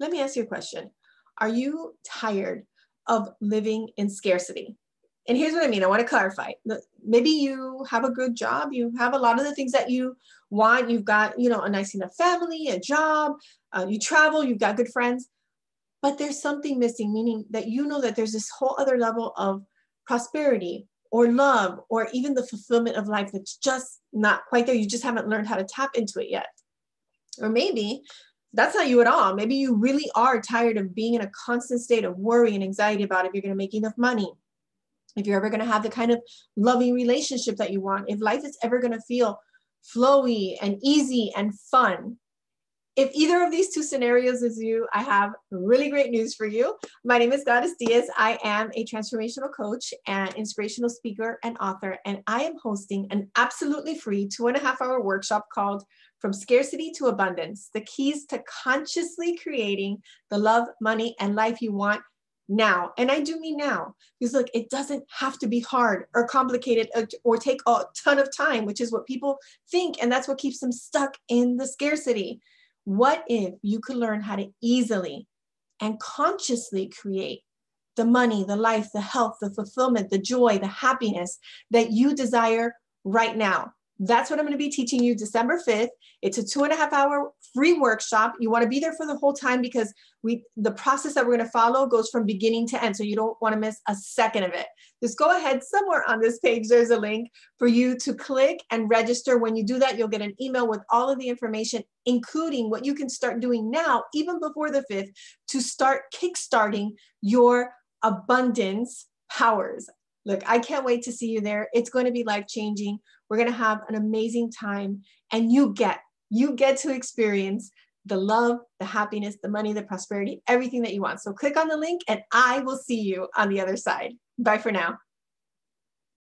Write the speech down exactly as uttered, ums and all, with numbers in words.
Let me ask you a question. Are you tired of living in scarcity? And here's what I mean. I want to clarify. Maybe you have a good job. You have a lot of the things that you want. You've got, you know, a nice enough family, a job. Uh, you travel. You've got good friends. But there's something missing, meaning that you know that there's this whole other level of prosperity or love or even the fulfillment of life that's just not quite there. You just haven't learned how to tap into it yet. Or maybe that's not you at all. Maybe you really are tired of being in a constant state of worry and anxiety about if you're going to make enough money, if you're ever going to have the kind of loving relationship that you want, if life is ever going to feel flowy and easy and fun. If either of these two scenarios is you, I have really great news for you. My name is Gladys Diaz. I am a transformational coach and inspirational speaker and author, and I am hosting an absolutely free two and a half hour workshop called From Scarcity to Abundance, the keys to consciously creating the love, money, and life you want now. And I do mean now, because look, it doesn't have to be hard or complicated or take a ton of time, which is what people think. And that's what keeps them stuck in the scarcity. What if you could learn how to easily and consciously create the money, the life, the health, the fulfillment, the joy, the happiness that you desire right now? That's what I'm going to be teaching you December fifth. It's a two and a half hour free workshop. You want to be there for the whole time because we the process that we're going to follow goes from beginning to end. So you don't want to miss a second of it. Just go ahead somewhere on this page. There's a link for you to click and register. When you do that, you'll get an email with all of the information, including what you can start doing now, even before the fifth, to start kickstarting your abundance powers. Look, I can't wait to see you there. It's going to be life-changing. We're going to have an amazing time, and you get, you get to experience the love, the happiness, the money, the prosperity, everything that you want. So click on the link, and I will see you on the other side. Bye for now.